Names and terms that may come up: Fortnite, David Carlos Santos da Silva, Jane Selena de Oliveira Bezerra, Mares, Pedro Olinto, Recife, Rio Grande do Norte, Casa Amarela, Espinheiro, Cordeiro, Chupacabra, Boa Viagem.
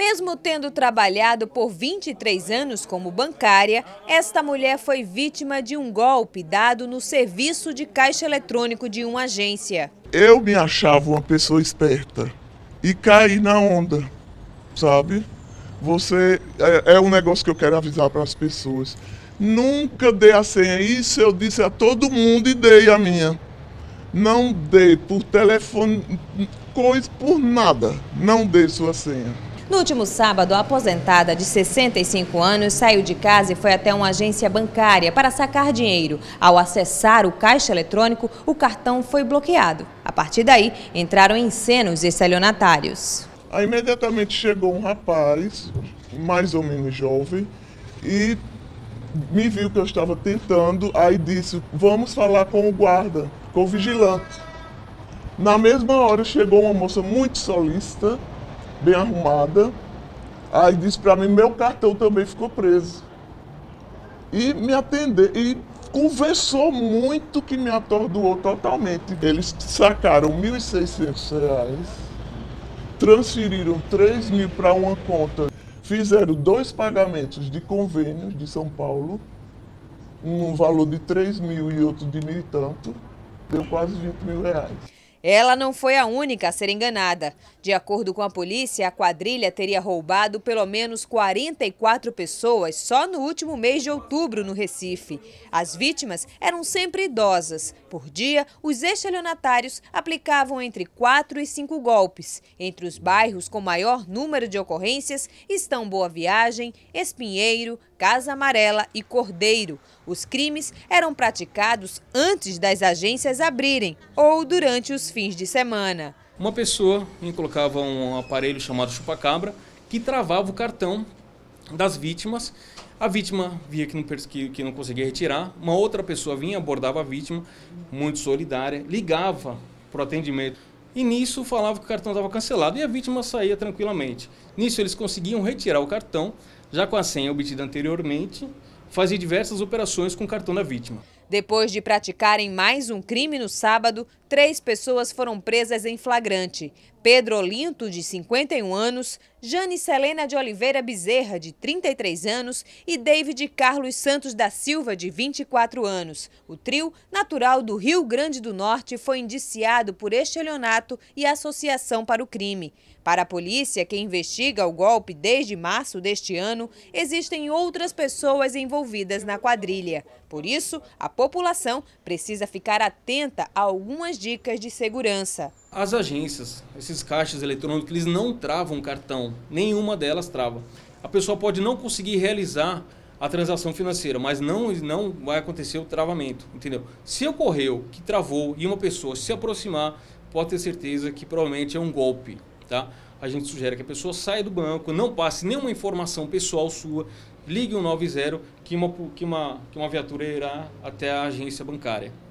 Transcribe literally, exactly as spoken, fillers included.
Mesmo tendo trabalhado por vinte e três anos como bancária, esta mulher foi vítima de um golpe dado no serviço de caixa eletrônico de uma agência. Eu me achava uma pessoa esperta e caí na onda, sabe? Você é, é um negócio que eu quero avisar para as pessoas. Nunca dê a senha. Isso eu disse a todo mundo e dei a minha. Não dê por telefone, coisa, por nada. Não dê sua senha. No último sábado, a aposentada de sessenta e cinco anos saiu de casa e foi até uma agência bancária para sacar dinheiro. Ao acessar o caixa eletrônico, o cartão foi bloqueado. A partir daí, entraram em cena os estelionatários. Aí imediatamente chegou um rapaz, mais ou menos jovem, e me viu que eu estava tentando, aí disse, vamos falar com o guarda, com o vigilante. Na mesma hora chegou uma moça muito solícita, bem arrumada, aí disse para mim, meu cartão também ficou preso. E me atendeu, e conversou muito que me atordoou totalmente. Eles sacaram mil e seiscentos reais, transferiram três mil para uma conta. Fizeram dois pagamentos de convênios de São Paulo, um valor de três mil e outro de mil e tanto, deu quase vinte mil reais. Ela não foi a única a ser enganada. De acordo com a polícia, a quadrilha teria roubado pelo menos quarenta e quatro pessoas só no último mês de outubro no Recife. As vítimas eram sempre idosas. Por dia, os estelionatários aplicavam entre quatro e cinco golpes. Entre os bairros com maior número de ocorrências estão Boa Viagem, Espinheiro, Casa Amarela e Cordeiro. Os crimes eram praticados antes das agências abrirem ou durante os fins de semana. Uma pessoa colocava um aparelho chamado Chupacabra que travava o cartão das vítimas. A vítima via que não, que, que não conseguia retirar. Uma outra pessoa vinha, abordava a vítima, muito solidária, ligava para o atendimento. E nisso falava que o cartão estava cancelado e a vítima saía tranquilamente. Nisso eles conseguiam retirar o cartão, já com a senha obtida anteriormente, fazia diversas operações com o cartão da vítima. Depois de praticarem mais um crime no sábado, três pessoas foram presas em flagrante. Pedro Olinto, de cinquenta e um anos, Jane Selena de Oliveira Bezerra, de trinta e três anos e David Carlos Santos da Silva, de vinte e quatro anos. O trio, natural do Rio Grande do Norte, foi indiciado por estelionato e associação para o crime. Para a polícia, que investiga o golpe desde março deste ano, existem outras pessoas envolvidas na quadrilha. Por isso, a população precisa ficar atenta a algumas dicas de segurança. As agências, esses caixas eletrônicos, eles não travam cartão, nenhuma delas trava. A pessoa pode não conseguir realizar a transação financeira, mas não, não vai acontecer o travamento, entendeu? Se ocorreu que travou e uma pessoa se aproximar, pode ter certeza que provavelmente é um golpe, tá? A gente sugere que a pessoa saia do banco, não passe nenhuma informação pessoal sua, ligue o um noventa que uma, que uma, que uma viatura irá até a agência bancária.